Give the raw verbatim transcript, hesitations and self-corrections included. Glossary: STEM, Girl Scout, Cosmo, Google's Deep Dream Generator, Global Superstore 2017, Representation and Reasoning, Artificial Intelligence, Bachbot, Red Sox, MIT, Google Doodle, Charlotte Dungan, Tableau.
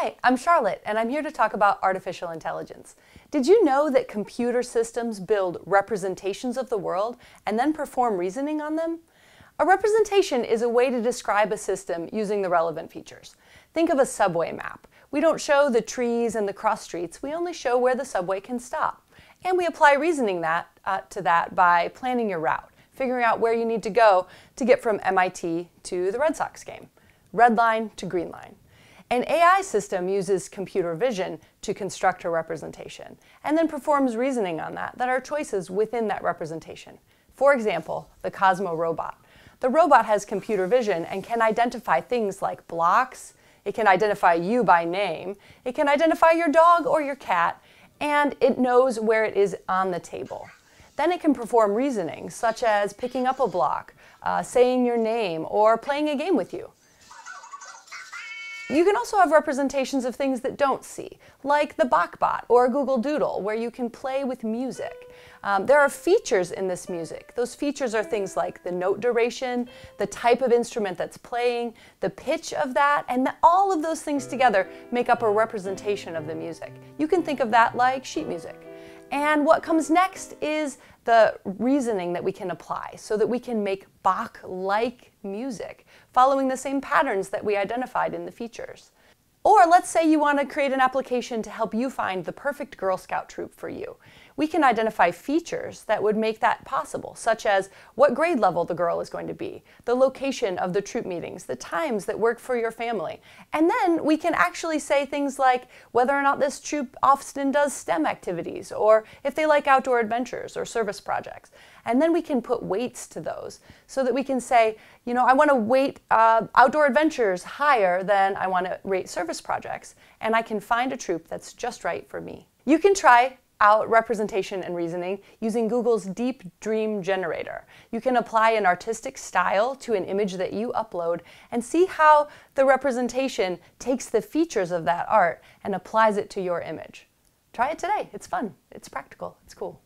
Hi, I'm Charlotte, and I'm here to talk about artificial intelligence. Did you know that computer systems build representations of the world and then perform reasoning on them? A representation is a way to describe a system using the relevant features. Think of a subway map. We don't show the trees and the cross streets, we only show where the subway can stop. And we apply reasoning that, uh, to that by planning your route, figuring out where you need to go to get from M I T to the Red Sox game. Red line to green line. An A I system uses computer vision to construct a representation and then performs reasoning on that, that are choices within that representation. For example, the Cosmo robot. The robot has computer vision and can identify things like blocks, it can identify you by name, it can identify your dog or your cat, and it knows where it is on the table. Then it can perform reasoning, such as picking up a block, uh, saying your name, or playing a game with you. You can also have representations of things that don't see, like the Bachbot or Google Doodle, where you can play with music. Um, there are features in this music. Those features are things like the note duration, the type of instrument that's playing, the pitch of that, and the, all of those things together make up a representation of the music. You can think of that like sheet music. And what comes next is the reasoning that we can apply so that we can make Bach-like music, following the same patterns that we identified in the features. Or let's say you want to create an application to help you find the perfect Girl Scout troop for you. We can identify features that would make that possible, such as what grade level the girl is going to be, the location of the troop meetings, the times that work for your family. And then we can actually say things like whether or not this troop often does STEM activities, or if they like outdoor adventures or service projects. And then we can put weights to those so that we can say, you know, I want to weight uh, outdoor adventures higher than I want to rate service projects, and I can find a troop that's just right for me. You can try out representation and reasoning using Google's Deep Dream Generator. You can apply an artistic style to an image that you upload and see how the representation takes the features of that art and applies it to your image. Try it today. It's fun. It's practical. It's cool.